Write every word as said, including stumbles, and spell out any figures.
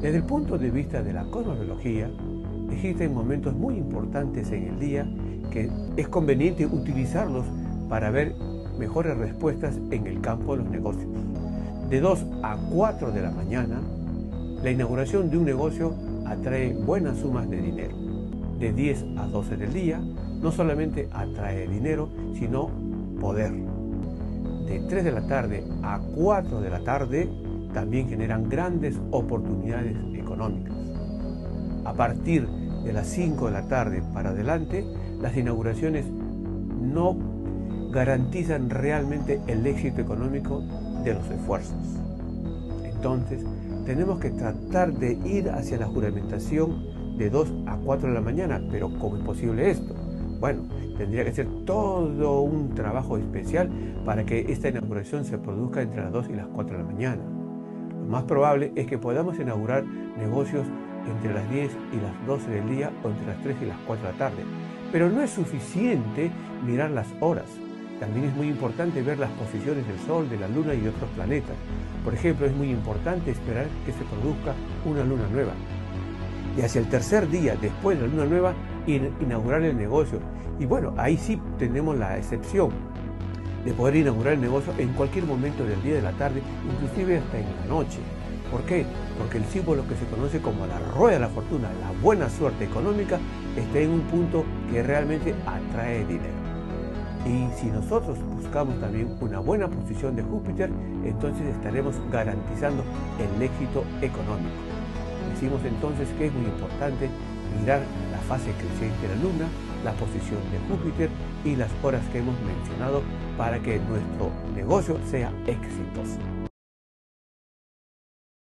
Desde el punto de vista de la cosmobiología, existen momentos muy importantes en el día que es conveniente utilizarlos para ver mejores respuestas en el campo de los negocios. De dos a cuatro de la mañana, la inauguración de un negocio atrae buenas sumas de dinero. De diez a doce del día, no solamente atrae dinero, sino poder. De tres de la tarde a cuatro de la tarde, también generan grandes oportunidades económicas. A partir de las cinco de la tarde para adelante, las inauguraciones no garantizan realmente el éxito económico de los esfuerzos. Entonces, tenemos que tratar de ir hacia la juramentación de dos a cuatro de la mañana, pero ¿cómo es posible esto? Bueno, tendría que ser todo un trabajo especial para que esta inauguración se produzca entre las dos y las cuatro de la mañana. Lo más probable es que podamos inaugurar negocios entre las diez y las doce del día o entre las tres y las cuatro de la tarde. Pero no es suficiente mirar las horas. También es muy importante ver las posiciones del Sol, de la Luna y de otros planetas. Por ejemplo, es muy importante esperar que se produzca una luna nueva. Y hacia el tercer día, después de la luna nueva, inaugurar el negocio. Y bueno, ahí sí tenemos la excepción de poder inaugurar el negocio en cualquier momento del día, de la tarde, inclusive hasta en la noche. ¿Por qué? Porque el símbolo que se conoce como la rueda de la fortuna, la buena suerte económica, está en un punto que realmente atrae dinero. Y si nosotros buscamos también una buena posición de Júpiter, entonces estaremos garantizando el éxito económico. Decimos entonces que es muy importante mirar la fase creciente de la Luna, la posición de Júpiter y las horas que hemos mencionado para que nuestro negocio sea exitoso.